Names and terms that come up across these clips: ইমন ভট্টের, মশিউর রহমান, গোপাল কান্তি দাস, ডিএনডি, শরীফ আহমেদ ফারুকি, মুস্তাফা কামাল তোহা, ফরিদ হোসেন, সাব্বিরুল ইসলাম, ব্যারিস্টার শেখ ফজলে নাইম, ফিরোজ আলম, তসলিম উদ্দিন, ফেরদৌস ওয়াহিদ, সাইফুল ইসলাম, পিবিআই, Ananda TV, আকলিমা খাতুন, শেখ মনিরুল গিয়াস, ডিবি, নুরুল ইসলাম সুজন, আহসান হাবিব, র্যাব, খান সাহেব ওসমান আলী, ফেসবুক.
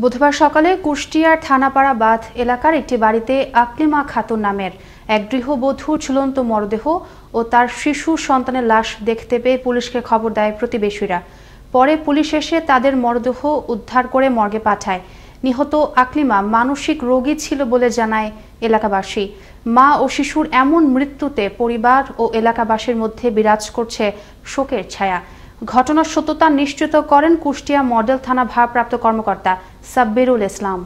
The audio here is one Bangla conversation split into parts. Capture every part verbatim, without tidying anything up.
বুধবার সকালে কুষ্টিয়ার থানাপাড়া বাঁধ এলাকার একটি বাড়িতে আকলিমা খাতুন নামের এক গৃহবধূর ঝুলন্ত মরদেহ ও তার শিশু সন্তানের লাশ দেখতে পেয়ে পুলিশকে খবর দেয় প্রতিবেশীরা। পরে পুলিশ এসে তাদের মরদেহ উদ্ধার করে মর্গে পাঠায়। নিহত আকলিমা মানসিক রোগী ছিল বলে জানায় এলাকাবাসী। মা ও শিশুর এমন মৃত্যুতে পরিবার ও এলাকাবাসীর মধ্যে বিরাজ করছে শোকের ছায়া। ঘটনার সত্যতা নিশ্চিত করেন কুষ্টিয়া মডেল থানা ভারপ্রাপ্ত কর্মকর্তা সাব্বিরুল ইসলাম।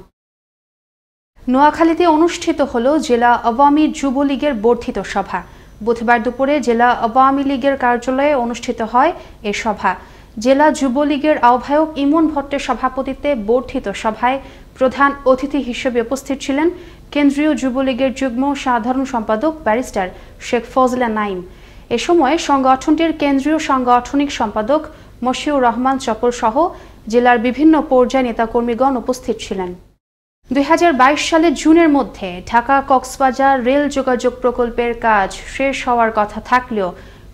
নোয়াখালীতে অনুষ্ঠিত হল জেলা আওয়ামী যুবলীগের বর্ধিত সভা। বুধবার দুপুরে জেলা আওয়ামী লীগের কার্যালয়ে অনুষ্ঠিত হয় এ সভা। জেলা যুবলীগের আহ্বায়ক ইমন ভট্টের সভাপতিত্বে বর্ধিত সভায় প্রধান অতিথি হিসেবে উপস্থিত ছিলেন কেন্দ্রীয় যুবলীগের যুগ্ম সাধারণ সম্পাদক ব্যারিস্টার শেখ ফজলে নাইম। এ সময় সংগঠনটির কেন্দ্রীয় সাংগঠনিক সম্পাদক মশিউর রহমান চপল সহ জেলার বিভিন্ন পর্যায়ে নেতাকর্মীগণ উপস্থিত ছিলেন। দুই হাজার বাইশ সালের জুনের মধ্যে ঢাকা কক্সবাজার রেল যোগাযোগ প্রকল্পের কাজ শেষ হওয়ার কথা থাকলেও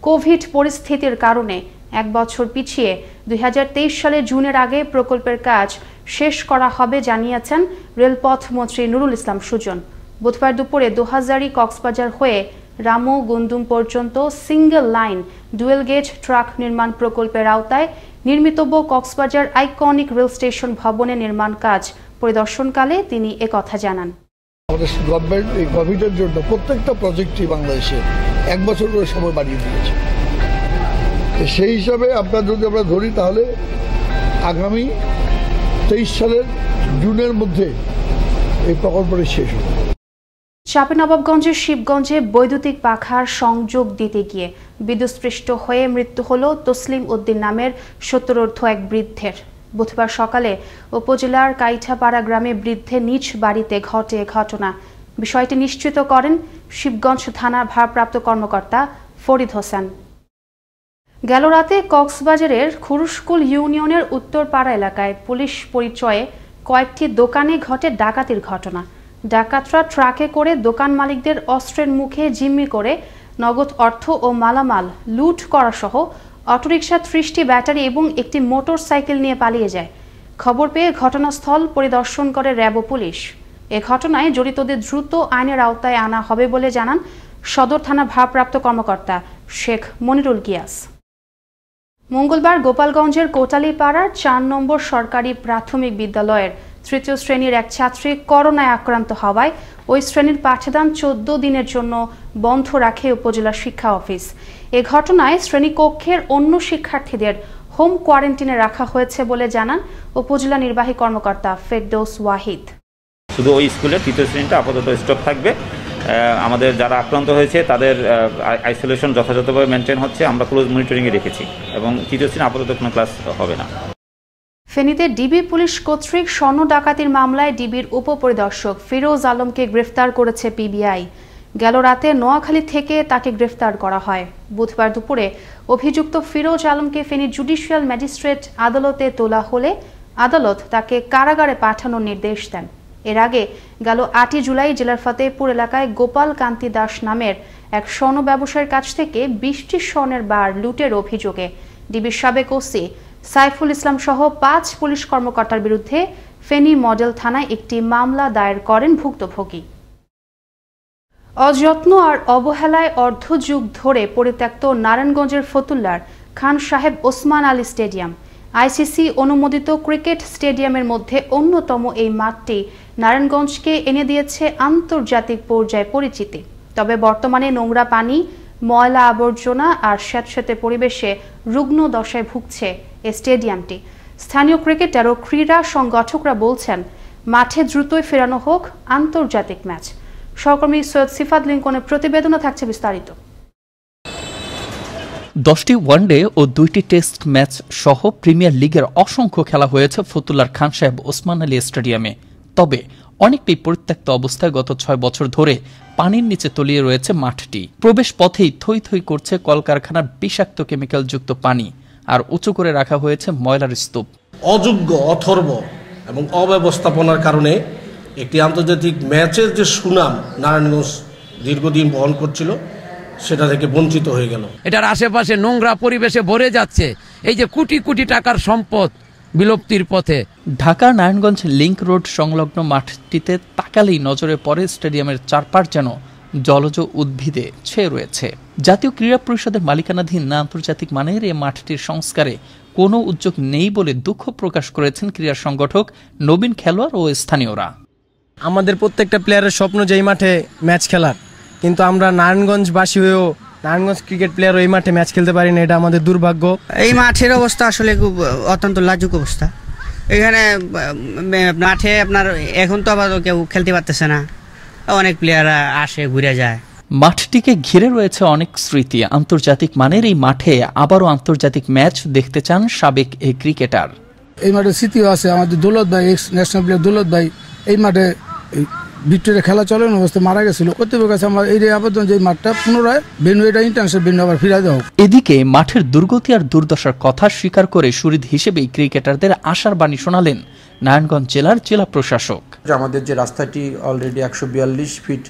কোভিড পরিস্থিতির কারণে এক বছর পিছিয়ে দুই হাজার তেইশ সালের জুনের আগে প্রকল্পের কাজ শেষ করা হবে জানিয়েছেন রেলপথ মন্ত্রী নুরুল ইসলাম সুজন। বুধবার দুপুরে দোহাজারি কক্সবাজার হয়ে রামু গুন্দুম পর্যন্ত single line dual gauge track নির্মাণ প্রকল্পের আওতায় নির্মিতব্য কক্সবাজার আইকনিক রেল স্টেশন ভবনে নির্মাণ কাজ পরিদর্শনকালে তিনি একথা জানান। আমাদের গভর্নমেন্ট এই কোভিডের জন্য প্রত্যেকটা প্রজেক্টই বাংলাদেশে এক বছর করে সময় বাড়িয়ে দিয়েছে। সেই হিসাবে আপনার যদি আমরা ধরি তাহলে আগামী তেইশ সালের জুনের মধ্যে এই প্রকল্পটি শেষ হবে। চাঁপাইনবাবগঞ্জের শিবগঞ্জে বৈদ্যুতিক পাখার সংযোগ দিতে গিয়ে বিদ্যুৎস্পৃষ্ট হয়ে মৃত্যু হল তসলিম উদ্দিন নামের সত্তরোর্ধ্ব এক বৃদ্ধের। বুধবার সকালে উপজেলার কাইঠাপাড়া গ্রামে বৃদ্ধের নিজ বাড়িতে ঘটে ঘটনা। বিষয়টি নিশ্চিত করেন শিবগঞ্জ থানার ভারপ্রাপ্ত কর্মকর্তা ফরিদ হোসেন। গেল রাতে কক্সবাজারের খুরুশকুল ইউনিয়নের উত্তরপাড়া এলাকায় পুলিশ পরিচয়ে কয়েকটি দোকানে ঘটে ডাকাতির ঘটনা। ডাকাতরা ট্রাকে করে দোকান মালিকদের অস্ত্রের মুখে জিম্মি করে নগদ অর্থ ও মালামাল লুট করা সহ অটোরিকশা, ত্রিশটি ব্যাটারি এবং একটি মোটর সাইকেল নিয়ে পালিয়ে যায়। খবর পেয়ে ঘটনাস্থল পরিদর্শন করে র্যাব পুলিশ। এ ঘটনায় জড়িতদের দ্রুত আইনের আওতায় আনা হবে বলে জানান সদর থানা ভারপ্রাপ্ত কর্মকর্তা শেখ মনিরুল গিয়াস। মঙ্গলবার গোপালগঞ্জের কোটালীপাড়ার চার নম্বর সরকারি প্রাথমিক বিদ্যালয়ের তৃতীয় শ্রেণীর এক ছাত্রী করোনায় আক্রান্ত হওয়ায় ওই শ্রেণীর পাঠদান চোদ্দ দিনের জন্য বন্ধ রাখে উপজেলা শিক্ষা অফিস। এ ঘটনায় শ্রেণীকক্ষের অন্য শিক্ষার্থীদের হোম কোয়ারেন্টাইনে রাখা হয়েছে বলে জানান উপজেলা নির্বাহী কর্মকর্তা ফেরদৌস ওয়াহিদ। শুধু ওই স্কুলের তৃতীয় শ্রেণীটা আপাতত স্টপ থাকবে। আমাদের যারা আক্রান্ত হয়েছে তাদের আইসোলেশন যথাযথভাবে মেনটেন হচ্ছে। আমরা ক্লোজ মনিটরিংয়ে রেখেছি এবং তৃতীয় শ্রেণী আপাতত কোনো ক্লাস হবে না। ফেনীতে ডিবি পুলিশ কর্তৃক স্বর্ণ ডাকাতির মামলায় ডিবির উপপরিদর্শক ফিরোজ আলমকে গ্রেফতার করেছে পিবিআই। গেল রাতে নোয়াখালী থেকে তাকে গ্রেফতার করা হয়। বুধবার দুপুরে অভিযুক্ত ফিরোজ আলমকে ফেনী জুডিশিয়াল ম্যাজিস্ট্রেট আদালতে তোলা হলে আদালত তাকে কারাগারে পাঠানোর নির্দেশ দেন। এর আগে গেল আটই জুলাই জেলার ফতেপুর এলাকায় গোপাল কান্তি দাস নামের এক স্বর্ণ ব্যবসায়ীর কাছ থেকে বিশটি স্বর্ণের বার লুটের অভিযোগে ডিবির সাবেক ওসি সাইফুল ইসলাম সহ পাঁচ পুলিশ কর্মকর্তার বিরুদ্ধে ফেনী মডেল থানায় একটি মামলা দায়ের করেন ভুক্তভোগী। অযত্ন আর অবহেলায় অর্ধযুগ ধরে পরিত্যক্ত নারায়ণগঞ্জের ফতুল্লার খান সাহেব ওসমান আলী স্টেডিয়াম আইসিসি অনুমোদিত ক্রিকেট স্টেডিয়ামের মধ্যে অন্যতম। এই মাঠটি নারায়ণগঞ্জকে এনে দিয়েছে আন্তর্জাতিক পর্যায়ে পরিচিতি। তবে বর্তমানে নোংরা পানি, ময়লা আবর্জনা আর স্যাঁতস্যাঁতে পরিবেশে রুগ্ন দশায় ভুগছে এ স্টেডিয়ামটি। স্থানীয় ক্রিকেটার ও ক্রীড়া সংগঠকরা বলছেন মাঠে দ্রুতই ফেরানো হোক আন্তর্জাতিক ম্যাচ। সহকর্মী সৈয়দ সিফাত লিঙ্কনের প্রতিবেদনে থাকছে বিস্তারিত। দশটি ওয়ানডে ও দুইটি টেস্ট ম্যাচ সহ প্রিমিয়ার লিগের অসংখ্য খেলা হয়েছে ফতুল্লার খান সাহেব ওসমান আলী স্টেডিয়ামে। তবে অনেকটাই পরিত্যক্ত অবস্থায় গত ছয় বছর ধরে পানির নিচে তলিয়ে রয়েছে মাঠটি। প্রবেশ পথেই থই থই করছে কলকারখানার বিষাক্ত কেমিক্যাল যুক্ত পানি আর উঁচু করে রাখা হয়েছে ময়লার স্তূপ। অযোগ্য, অথর্ব এবং অব্যবস্থাপনার কারণে একটি আন্তর্জাতিক ম্যাচের যে সুনাম নারায়ণগঞ্জ দীর্ঘদিন বহন করছিল সেটা থেকে বঞ্চিত হয়ে গেল। এটার আশেপাশে নোংরা পরিবেশে ভরে যাচ্ছে। এই যে কোটি কোটি টাকার সম্পদ বিলুপ্তির পথে। ঢাকার নারায়ণগঞ্জ লিংক রোড সংলগ্ন মাঠটিতে তাকালেই নজরে পড়ে স্টেডিয়ামের চারপাশ যেন জলজ উদ্ভিদে ছেয়ে রয়েছে। জাতীয় ক্রীড়া পরিষদের মালিকানাধীন না আন্তর্জাতিক মানের এ মাঠটির সংস্কারে কোনো উদ্যোগ নেই বলে দুঃখ প্রকাশ করেছেন ক্রীড়া সংগঠক, নবীন খেলোয়াড় ও স্থানীয়রা। আমাদের প্রত্যেকটা প্লেয়ারের স্বপ্ন যে এই মাঠে ম্যাচ খেলার, কিন্তু আমরা নারায়ণগঞ্জবাসী হয়েও নারায়ণগঞ্জ ক্রিকেট প্লেয়ার ওই মাঠে ম্যাচ খেলতে পারি না, এটা আমাদের দুর্ভাগ্য। এই মাঠের অবস্থা আসলে খুব অত্যন্ত লাজুক অবস্থা। এখানে মাঠে আপনার এখন তো আবার কেউ খেলতে পারতেছে না, অনেক প্লেয়াররা আসে ঘুরে যায়। মাঠটিকে ঘিরে রয়েছে অনেক স্মৃতি। আন্তর্জাতিক মানের এই মাঠে আবারও আন্তর্জাতিক ম্যাচ দেখতে চান সাবেক এই ক্রিকেটার। এই মাঠে স্মৃতিও আছে, আমাদের দৌলত ভাই, এক্স ন্যাশনাল প্লেয়ার দৌলত ভাই এই মাঠে ভিক্টোরিয়া খেলা চলানো অবস্থায় মারা গেছিল। এদিকে মাঠের দুর্গতি আর দুর্দশার কথা স্বীকার করে সুরিদ হিসেবেই ক্রিকেটারদের আশার বাণী শোনালেন নারায়ণগঞ্জ জেলার জেলা প্রশাসক। আমাদের যে রাস্তাটি অলরেডি একশো বিয়াল্লিশ ফিট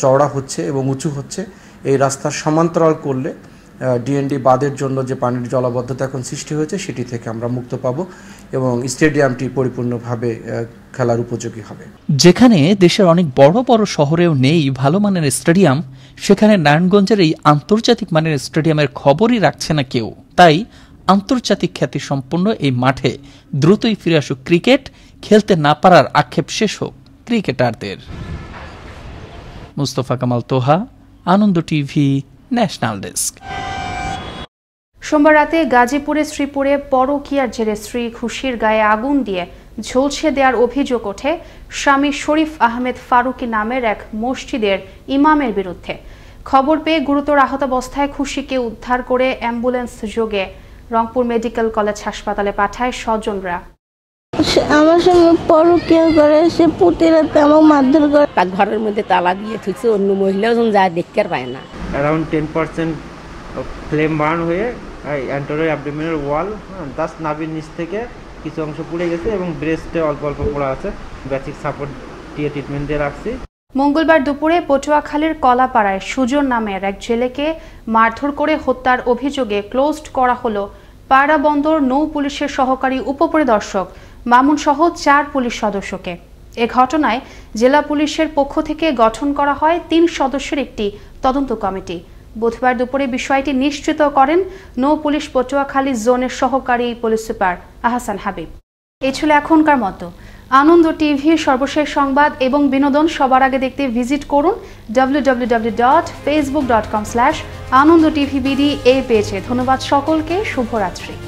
চওড়া হচ্ছে এবং উঁচু হচ্ছে, এই রাস্তার সমান্তরাল করলে ডিএনডি বাঁধের জন্য যে পানির জলাবদ্ধতা এখন সৃষ্টি হয়েছে সেটি থেকে আমরা মুক্ত পাবো এবং স্টেডিয়ামটি পরিপূর্ণভাবে খেলার উপযোগী হবে। যেখানে দেশের অনেক বড় বড় শহরেও নেই ভালো মানের স্টেডিয়াম, সেখানে নারায়ণগঞ্জের এই আন্তর্জাতিক মানের স্টেডিয়ামের খবরই রাখছে না কেউ। তাই আন্তর্জাতিক খ্যাতি সম্পন্ন এই মাঠে দ্রুতই ফিরে আসুক ক্রিকেট, খেলতে না পারার আক্ষেপ শেষ হোক ক্রিকেটারদের। মুস্তাফা কামাল তোহা, Ananda TV, national desk. সোমবার রাতে গাজীপুরে শ্রীপুরে পরকীয়ার জেরে স্ত্রী খুশির গায়ে আগুন দিয়ে ঝলসে দেওয়ার অভিযোগ ওঠে স্বামী শরীফ আহমেদ ফারুকি নামের এক মসজিদের ইমামের বিরুদ্ধে। খবর পেয়ে গুরুতর আহত অবস্থায় খুশিকে উদ্ধার করে অ্যাম্বুলেন্স যোগে রংপুর মেডিকেল কলেজ হাসপাতালে পাঠায় স্বজনরা। আমার সঙ্গে পরকীয়া করে, সে প্রতি রাতে আমার মারধর করে, তার ঘরের মধ্যে তালা দিয়ে থুইছে, অন্য মহিলাও যখন যায় দেখতে পায় না। Around ten percent flame burn হয়ে অ্যান্টারিয়র অ্যাবডোমিনাল ওয়াল দাস নাভির নিচ থেকে কিছু অংশ পুড়ে গেছে এবং ব্রেস্টে অল্প অল্প পোড়া আছে। বেসিক সাপোর্ট দিয়ে ট্রিটমেন্ট দিয়ে রাখছি। মঙ্গলবার দুপুরে পটুয়াখালীর কলাপাড়ায় সুজন নামের এক জেলেকে মারধর করে হত্যার অভিযোগে ক্লোজড করা হলো পায়রা বন্দর নৌ পুলিশের সহকারী উপপরিদর্শক মামুন সহ চার পুলিশ সদস্যকে। এ ঘটনায় জেলা পুলিশের পক্ষ থেকে গঠন করা হয় তিন সদস্যের একটি তদন্ত কমিটি। বুধবার দুপুরে বিষয়টি নিশ্চিত করেন নৌ পুলিশ পটুয়াখালী জোনের সহকারী পুলিশ সুপার আহসান হাবিব। এ ছিল এখনকার মতো আনন্দ টিভি। সর্বশেষ সংবাদ এবং বিনোদন সবার আগে দেখতে ভিজিট করুন W W W dot ফেসবুক dot com slash Ananda TV BD এই পেজে। ধন্যবাদ সকলকে, শুভরাত্রি।